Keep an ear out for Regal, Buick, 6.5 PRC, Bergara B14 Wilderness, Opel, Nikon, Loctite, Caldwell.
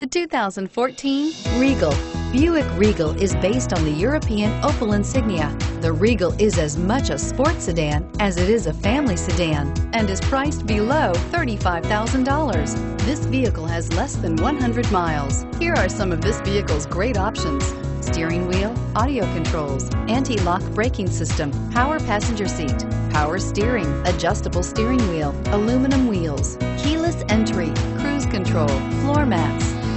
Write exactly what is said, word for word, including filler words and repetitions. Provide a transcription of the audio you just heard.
The two thousand fourteen Regal. Buick Regal is based on the European Opel Insignia. The Regal is as much a sports sedan as it is a family sedan and is priced below thirty-five thousand dollars. This vehicle has less than one hundred miles. Here are some of this vehicle's great options: steering wheel audio controls, anti-lock braking system, power passenger seat, power steering, adjustable steering wheel, aluminum wheels, keyless entry, cruise control, floor mats,